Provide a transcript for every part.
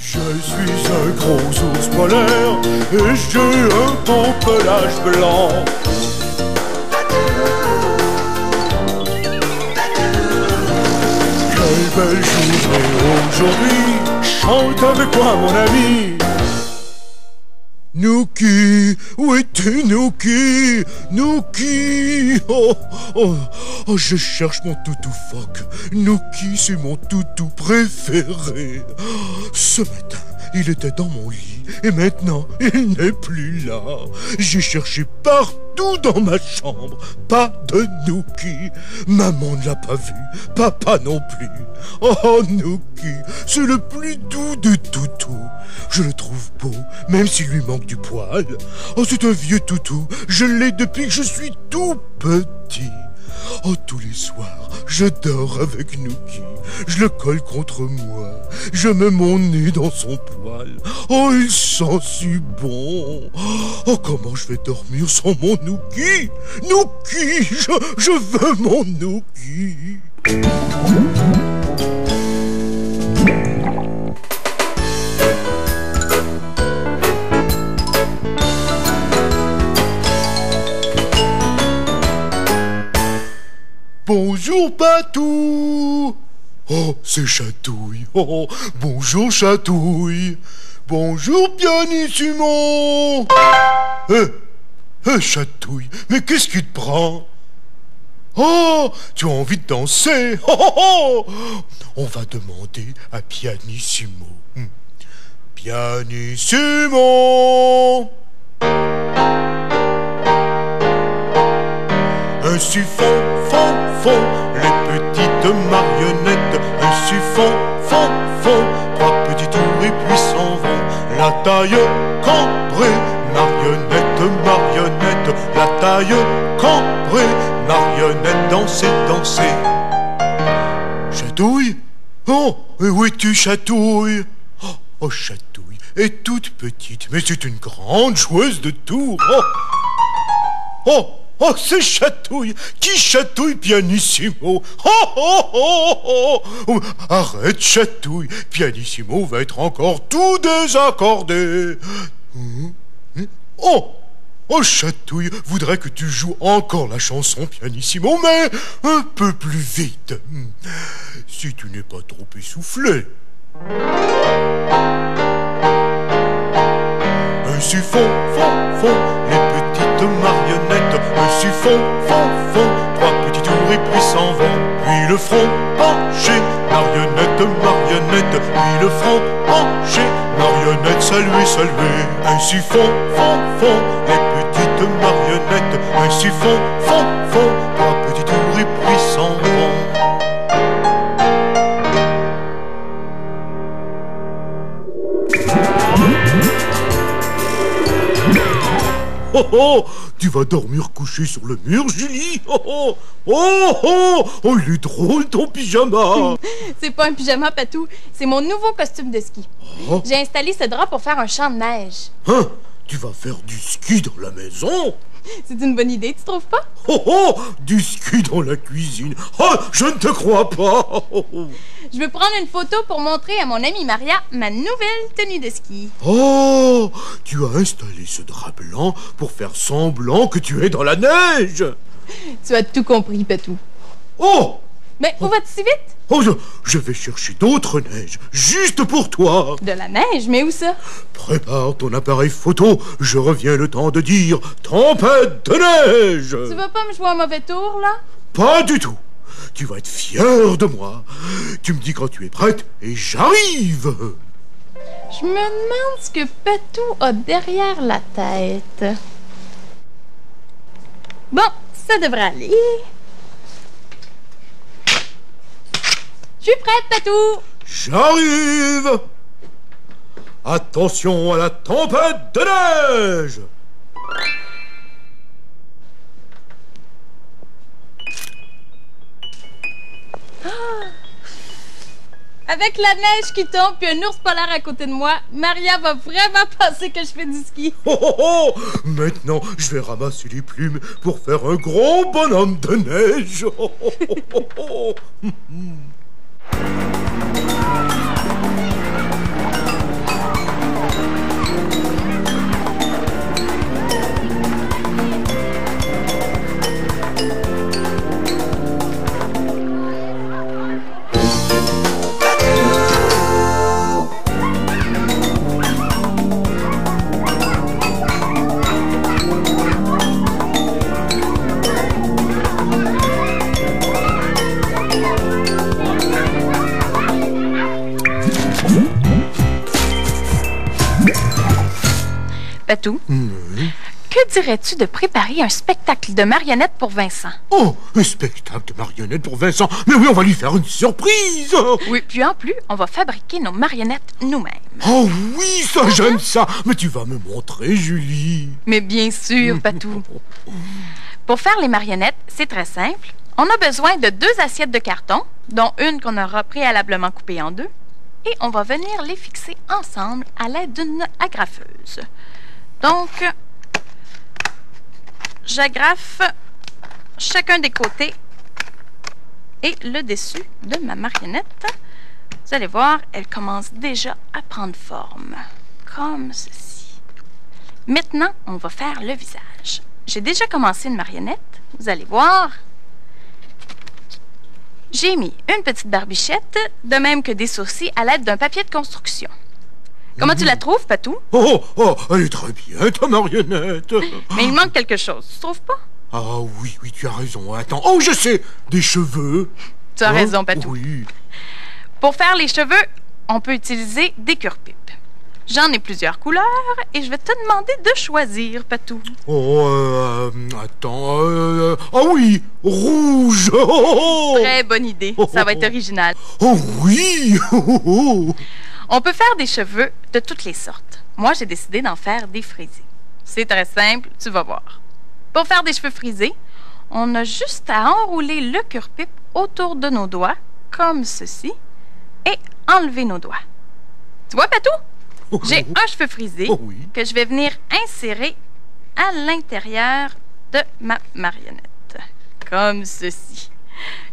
Je suis un gros ours polaire et j'ai un bon pelage blanc. Patou, Patou. Quelle belle journée aujourd'hui, chante avec moi mon ami. Nuki, où es-tu Nuki? Nuki, oh, je cherche mon toutou phoque. Nuki, c'est mon toutou préféré. Ce matin, il était dans mon lit et maintenant, il n'est plus là. J'ai cherché partout dans ma chambre, pas de Nuki. Maman ne l'a pas vu, papa non plus. Oh Nuki, c'est le plus doux de toutous. Je le trouve beau, même s'il lui manque du poil. Oh, c'est un vieux toutou, je l'ai depuis que je suis tout petit. Oh, tous les soirs, je dors avec Nuki. Je le colle contre moi. Je mets mon nez dans son poil. Oh, il sent si bon. Oh, comment je vais dormir sans mon Nuki? Nuki, je veux mon Nuki. Bonjour Patou. Oh, c'est Chatouille. Oh, bonjour Chatouille. Bonjour Pianissimo. Hé, Chatouille, mais qu'est-ce qui te prend? Oh, tu as envie de danser. On va demander à Pianissimo. Pianissimo. Ainsi font les petites marionnettes. Ainsi font trois petits tours et puis s'en vont. La taille cambrée, marionnette. La taille cambrée, marionnette. Danser. Chatouille? Oh, mais où es-tu Chatouille? Oh, Chatouille est toute petite, mais c'est une grande joueuse de tours. Oh, c'est Chatouille! Qui chatouille Pianissimo? Oh! Arrête, Chatouille! Pianissimo va être encore tout désaccordé! Oh, Chatouille voudrait que tu joues encore la chanson Pianissimo, mais un peu plus vite! Si tu n'es pas trop essoufflé! Ainsi font les petites marionnettes. Ainsi font trois petits tours et puis s'en vont. Puis le front penché, marionnette. Puis le front penché, marionnette. Saluer. Ainsi font les petites marionnettes. Ainsi font trois petits tours et puis s'en vont. Oh, tu vas dormir couché sur le mur, Julie. Oh, il est drôle ton pyjama. C'est pas un pyjama, Patou. C'est mon nouveau costume de ski. Oh. J'ai installé ce drap pour faire un champ de neige. Hein? Tu vas faire du ski dans la maison? C'est une bonne idée, tu trouves pas? Du ski dans la cuisine. Je ne te crois pas. Je veux prendre une photo pour montrer à mon amie Maria ma nouvelle tenue de ski. Oh, tu as installé ce drap blanc pour faire semblant que tu es dans la neige. Tu as tout compris, Patou. Mais où vas-tu si vite? Je vais chercher d'autres neiges, juste pour toi. De la neige? Mais où ça? Prépare ton appareil photo, je reviens le temps de dire tempête de neige. Tu vas pas me jouer un mauvais tour, là? Pas du tout. Tu vas être fière de moi. Tu me dis quand tu es prête et j'arrive. Je me demande ce que Patou a derrière la tête. Bon, ça devrait aller. Je suis prête, Patou! J'arrive! Attention à la tempête de neige! Avec la neige qui tombe puis un ours polaire à côté de moi, Maria va vraiment penser que je fais du ski. Maintenant, je vais ramasser les plumes pour faire un gros bonhomme de neige. Patou. Oui. Que dirais-tu de préparer un spectacle de marionnettes pour Vincent? Oh, un spectacle de marionnettes pour Vincent? Mais oui, on va lui faire une surprise! Oui, puis en plus, on va fabriquer nos marionnettes nous-mêmes. Oh oui, ça, j'aime ça! Mais tu vas me montrer, Julie! Mais bien sûr, Patou. Pour faire les marionnettes, c'est très simple. On a besoin de 2 assiettes de carton, dont une qu'on aura préalablement coupée en 2, et on va venir les fixer ensemble à l'aide d'une agrafeuse. Donc, j'agrafe chacun des côtés et le dessus de ma marionnette. Vous allez voir, elle commence déjà à prendre forme, comme ceci. Maintenant, on va faire le visage. J'ai déjà commencé une marionnette, vous allez voir. J'ai mis une petite barbichette, de même que des sourcils à l'aide d'un papier de construction. Comment tu la trouves, Patou? Oh, elle est très bien, ta marionnette. Mais il manque quelque chose, tu trouves pas? Ah oui, tu as raison. Attends, oh, je sais, des cheveux. Tu as raison, Patou. Oui. Pour faire les cheveux, on peut utiliser des cure-pipes. J'en ai plusieurs couleurs et je vais te demander de choisir, Patou. Attends, ah oui, rouge. Très bonne idée, ça va être original. Oh oui. On peut faire des cheveux de toutes les sortes. Moi, j'ai décidé d'en faire des frisés. C'est très simple, tu vas voir. Pour faire des cheveux frisés, on a juste à enrouler le cure-pipe autour de nos doigts, comme ceci, et enlever nos doigts. Tu vois, Patou? J'ai un cheveu frisé que je vais venir insérer à l'intérieur de ma marionnette, comme ceci.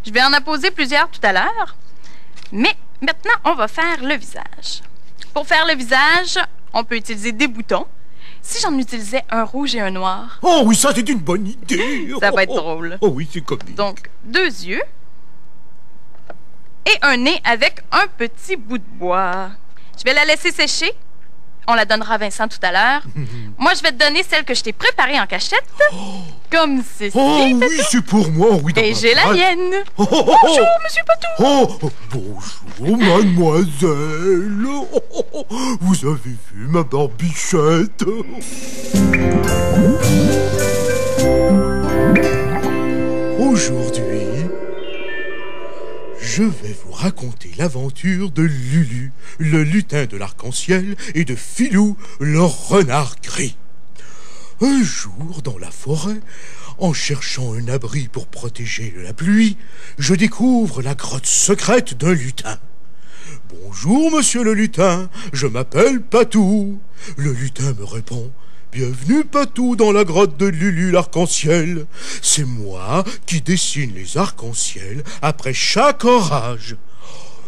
Je vais en apposer plusieurs tout à l'heure, mais maintenant, on va faire le visage. Pour faire le visage, on peut utiliser des boutons. Si j'en utilisais un rouge et un noir... Oh oui, ça, c'est une bonne idée! Ça va être drôle. Oh oui, c'est comique. Donc, 2 yeux et un nez avec un petit bout de bois. Je vais la laisser sécher. On la donnera à Vincent tout à l'heure. Moi, je vais te donner celle que je t'ai préparée en cachette. Comme ceci. Oh oui, c'est pour moi. Oui, et j'ai la mienne. Bonjour, monsieur Patou. Bonjour, mademoiselle. Vous avez vu ma barbichette? Aujourd'hui, je vais vous raconter l'aventure de Lulu, le lutin de l'arc-en-ciel, et de Filou, le renard gris. Un jour, dans la forêt, en cherchant un abri pour protéger de la pluie, je découvre la grotte secrète d'un lutin. « Bonjour, monsieur le lutin, je m'appelle Patou. » Le lutin me répond. Bienvenue, Patou, dans la grotte de Lulu l'arc-en-ciel. C'est moi qui dessine les arcs-en-ciel après chaque orage.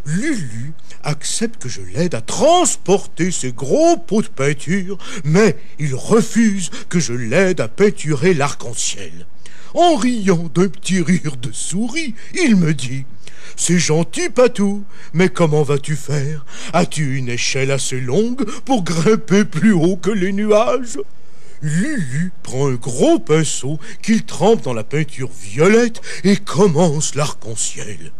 Lulu accepte que je l'aide à transporter ses gros pots de peinture, mais il refuse que je l'aide à peinturer l'arc-en-ciel. En riant d'un petit rire de souris, il me dit « C'est gentil, Patou, mais comment vas-tu faire? As-tu une échelle assez longue pour grimper plus haut que les nuages ?» Lulu prend un gros pinceau qu'il trempe dans la peinture violette et commence l'arc-en-ciel.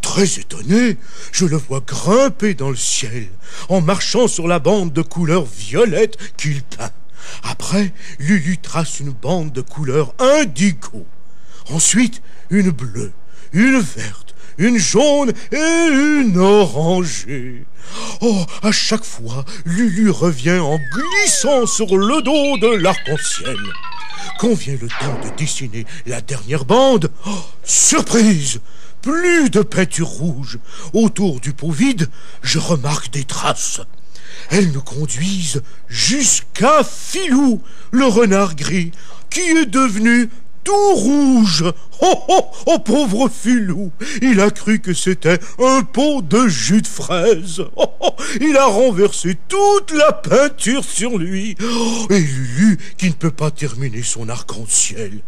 Très étonné, je le vois grimper dans le ciel en marchant sur la bande de couleur violette qu'il peint. Après, Lulu trace une bande de couleur indigo. Ensuite, une bleue, une verte, une jaune et une orangée. Oh, à chaque fois, Lulu revient en glissant sur le dos de l'arc-en-ciel. Quand vient le temps de dessiner la dernière bande, surprise! Plus de peinture rouge. Autour du pot vide, je remarque des traces. Elles nous conduisent jusqu'à Filou, le renard gris, qui est devenu tout rouge. Oh, pauvre Filou! Il a cru que c'était un pot de jus de fraise. Il a renversé toute la peinture sur lui. Et Lulu, qui ne peut pas terminer son arc-en-ciel.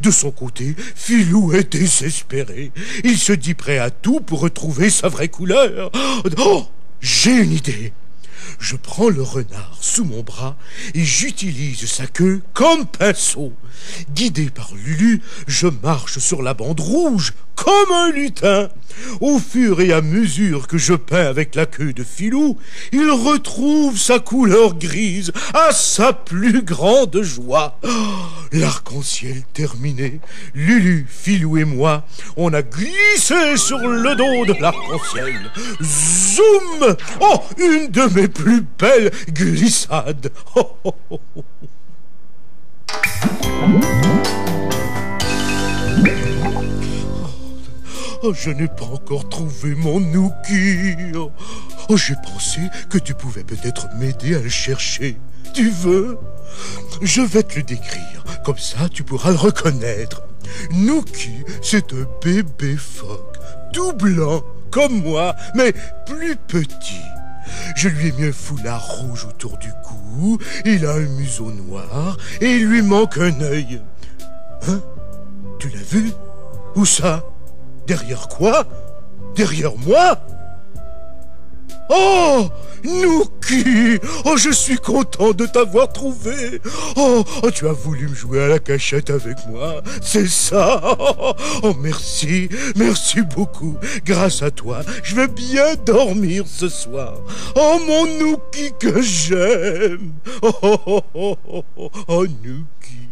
De son côté, Filou est désespéré. Il se dit prêt à tout pour retrouver sa vraie couleur. Oh, j'ai une idée. Je prends le renard sous mon bras et j'utilise sa queue comme pinceau. Guidé par Lulu, je marche sur la bande rouge comme un lutin. Au fur et à mesure que je peins avec la queue de Filou, il retrouve sa couleur grise à sa plus grande joie. Oh, l'arc-en-ciel terminé, Lulu, Filou et moi, on a glissé sur le dos de l'arc-en-ciel. Zoom! Oh, une de mes plus belles glissades. Oh, oh, oh, oh. Oh, je n'ai pas encore trouvé mon Nuki. Oh, j'ai pensé que tu pouvais peut-être m'aider à le chercher. Tu veux? Je vais te le décrire, comme ça tu pourras le reconnaître. Nuki, c'est un bébé phoque, tout blanc, comme moi, mais plus petit. Je lui ai mis un foulard rouge autour du cou, il a un museau noir et il lui manque un œil. Hein? Tu l'as vu? Où ça? Derrière quoi? Derrière moi? Oh, Nuki! Oh, je suis content de t'avoir trouvé. Oh, oh, tu as voulu me jouer à la cachette avec moi. C'est ça. Oh, oh, merci. Merci beaucoup. Grâce à toi, je vais bien dormir ce soir. Oh, mon Nuki que j'aime. Oh, oh, oh, oh, oh, oh, Nuki.